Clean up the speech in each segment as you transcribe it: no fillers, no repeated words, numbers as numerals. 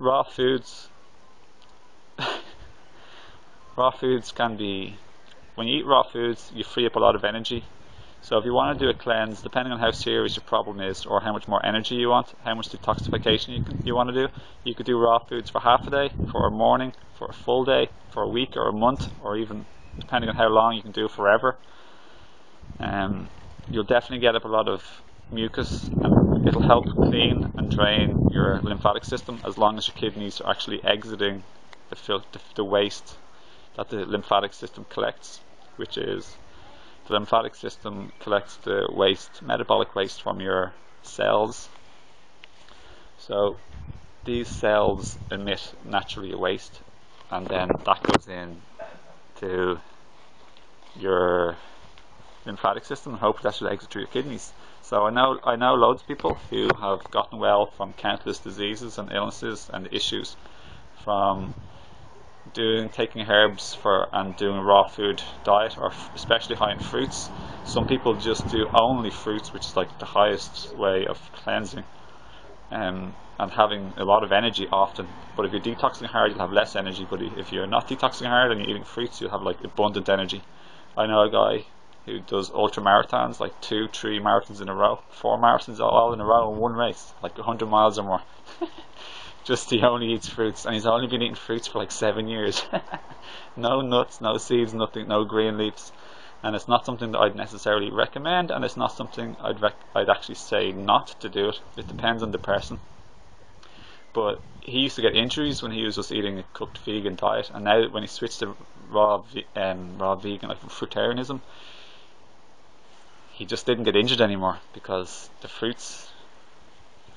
raw foods can be, when you eat raw foods, you free up a lot of energy. So if you want to do a cleanse, depending on how serious your problem is or how much more energy you want, how much detoxification you want to do, you could do raw foods for half a day, for a morning, for a full day, for a week or a month, or even, depending on how long, you can do forever. You'll definitely get up a lot of mucus, and it'll help clean and drain your lymphatic system, as long as your kidneys are actually exiting the waste that the lymphatic system collects, which is, the lymphatic system collects the waste, metabolic waste from your cells. So these cells emit naturally a waste, and then that goes in to your lymphatic system, and hopefully that should exit through your kidneys. So I know loads of people who have gotten well from countless diseases and illnesses and issues from taking herbs and doing a raw food diet, or especially high in fruits. Some people just do only fruits, which is like the highest way of cleansing, and having a lot of energy often. But if you're detoxing hard, you'll have less energy, but if you're not detoxing hard and you're eating fruits, you'll have like abundant energy. I know a guy who does ultra marathons, like 2-3 marathons in a row, 4 marathons all in a row in one race, like 100 miles or more. Just he only eats fruits, and he's only been eating fruits for like 7 years. No nuts, no seeds, nothing, no green leaves. And it's not something that I'd necessarily recommend, and it's not something I'd actually say not to do it. It depends on the person. But he used to get injuries when he was just eating a cooked vegan diet, and now when he switched to raw vegan, like fruitarianism, he just didn't get injured anymore, because the fruits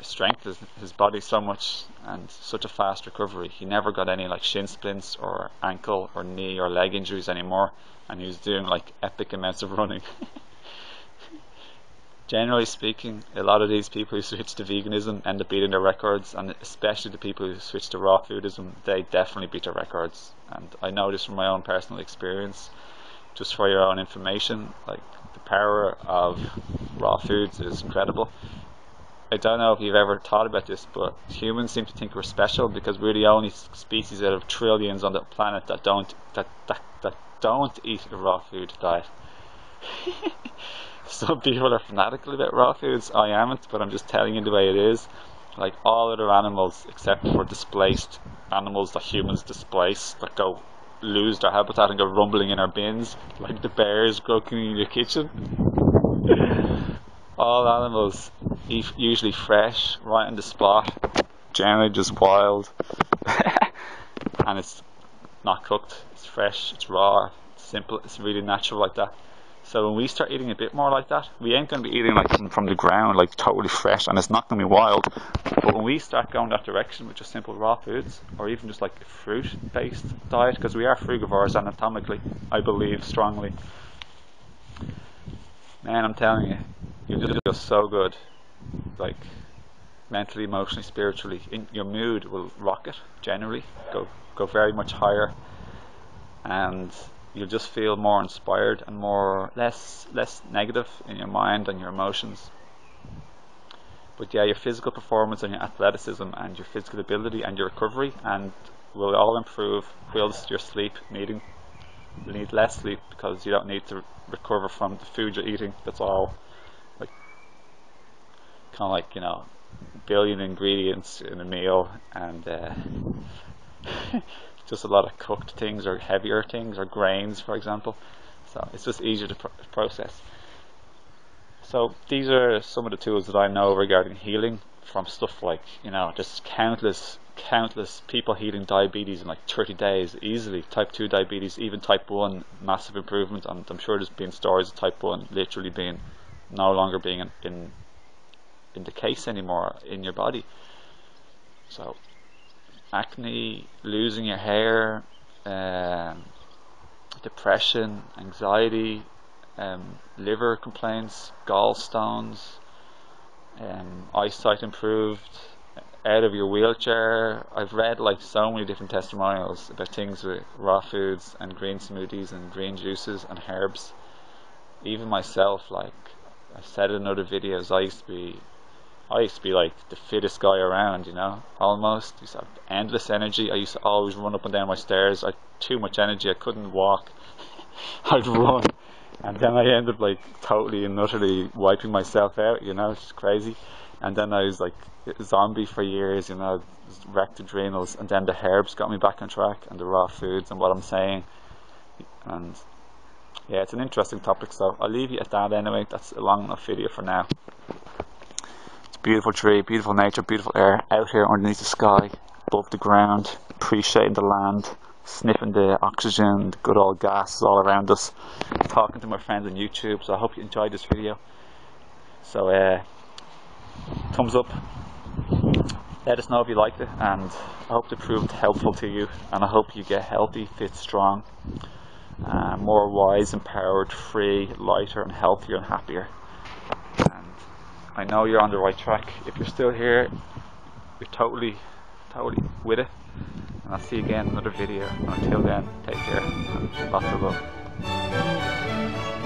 strengthened his body so much, and such a fast recovery. He never got any like shin splints or ankle or knee or leg injuries anymore, and he was doing like epic amounts of running. Generally speaking, a lot of these people who switch to veganism end up beating their records, and especially the people who switch to raw foodism, they definitely beat their records. And I know this from my own personal experience. Just for your own information, like, the power of raw foods is incredible. I don't know if you've ever thought about this, but humans seem to think we're special because we're the only species out of trillions on the planet that don't eat a raw food diet. Some people are fanatical about raw foods. I haven't, but I'm just telling you the way it is. Like, all other animals, except for displaced animals that humans displace, that go lose their habitat and go rumbling in our bins, like the bears croaking in your kitchen. All animals eat usually fresh, right on the spot, generally just wild, and it's not cooked, it's fresh, it's raw, it's simple, it's really natural like that. So when we start eating a bit more like that, we ain't going to be eating like from the ground, like totally fresh, and it's not going to be wild. But when we start going that direction with just simple raw foods, or even just like a fruit-based diet, because we are frugivores anatomically, I believe strongly. Man, I'm telling you, you just feel so good, like mentally, emotionally, spiritually. Your mood will rocket, generally, go very much higher, and you'll just feel more inspired and less negative in your mind and your emotions. But yeah, your physical performance and your athleticism and your physical ability and your recovery and will all improve, whilst your sleep need less sleep, because you don't need to recover from the food you're eating. That's all like kind of like, you know, billion ingredients in a meal, and just a lot of cooked things or heavier things or grains, for example. So it's just easier to process. So these are some of the tools that I know regarding healing, from stuff like, you know, just countless people healing diabetes in like 30 days easily, type 2 diabetes, even type 1, massive improvement. And I'm sure there's been stories of type 1 literally being no longer being in the case anymore in your body. So acne, losing your hair, depression, anxiety, liver complaints, gallstones, eyesight improved, out of your wheelchair. I've read like so many different testimonials about things with raw foods and green smoothies and green juices and herbs. Even myself, like I've said in other videos, I used to be I used to be like the fittest guy around, you know, almost. I used to have endless energy. I used to always run up and down my stairs. I had too much energy. I couldn't walk. I'd run. And then I ended up like totally and utterly wiping myself out, you know, it's crazy. And then I was like a zombie for years, you know, wrecked adrenals. And then the herbs got me back on track, and the raw foods and what I'm saying. And yeah, it's an interesting topic, so I'll leave you at that anyway. That's a long enough video for now. It's a beautiful tree, beautiful nature, beautiful air out here underneath the sky, above the ground, appreciating the land, sniffing the oxygen, the good old gases all around us, talking to my friends on YouTube. So I hope you enjoyed this video. So thumbs up, let us know if you liked it, and I hope it proved helpful to you, and I hope you get healthy, fit, strong, more wise, empowered, free, lighter and healthier and happier. And I know you're on the right track. If you're still here, you're totally with it. And I'll see you again in another video. And until then, take care and lots of love.